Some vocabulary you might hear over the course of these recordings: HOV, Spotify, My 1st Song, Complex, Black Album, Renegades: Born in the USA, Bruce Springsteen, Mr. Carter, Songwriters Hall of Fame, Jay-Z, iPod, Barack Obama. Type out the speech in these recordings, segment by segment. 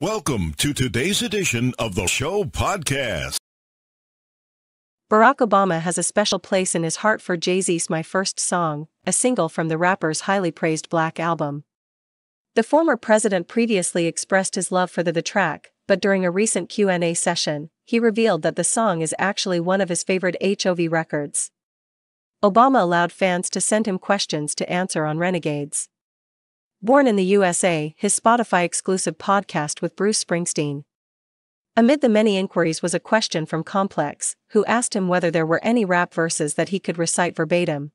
Welcome to today's edition of the show podcast. Barack Obama has a special place in his heart for Jay-Z's My 1st Song, a single from the rapper's highly praised Black Album. The former president previously expressed his love for the track, but during a recent Q&A session, he revealed that the song is actually one of his favorite HOV records. Obama allowed fans to send him questions to answer on Renegades: Born in the USA, his Spotify-exclusive podcast with Bruce Springsteen. Amid the many inquiries was a question from Complex, who asked him whether there were any rap verses that he could recite verbatim.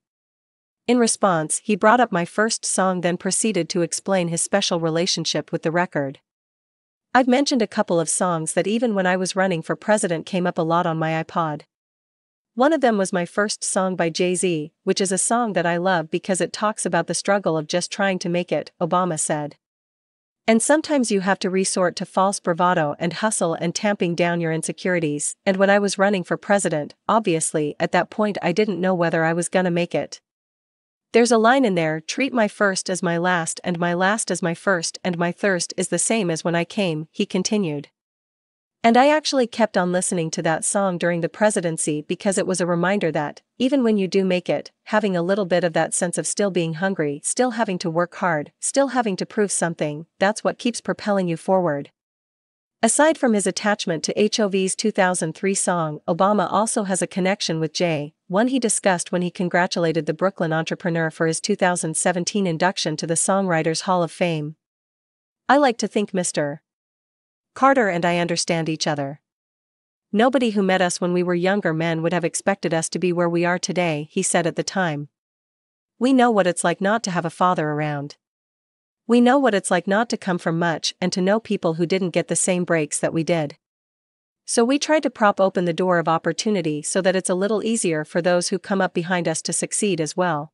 In response, he brought up My 1st Song, then proceeded to explain his special relationship with the record. I've mentioned a couple of songs that even when I was running for president came up a lot on my iPod. One of them was My 1st Song by Jay-Z, which is a song that I love because it talks about the struggle of just trying to make it, Obama said. And sometimes you have to resort to false bravado and hustle and tamping down your insecurities, and when I was running for president, obviously, at that point I didn't know whether I was gonna make it. There's a line in there, treat my first as my last and my last as my first and my thirst is the same as when I came, he continued. And I actually kept on listening to that song during the presidency because it was a reminder that, even when you do make it, having a little bit of that sense of still being hungry, still having to work hard, still having to prove something, that's what keeps propelling you forward. Aside from his attachment to HOV's 2003 song, Obama also has a connection with Jay, one he discussed when he congratulated the Brooklyn entrepreneur for his 2017 induction to the Songwriters Hall of Fame. I like to think Mr. Carter and I understand each other. Nobody who met us when we were younger men would have expected us to be where we are today, he said at the time. We know what it's like not to have a father around. We know what it's like not to come from much and to know people who didn't get the same breaks that we did. So we try to prop open the door of opportunity so that it's a little easier for those who come up behind us to succeed as well.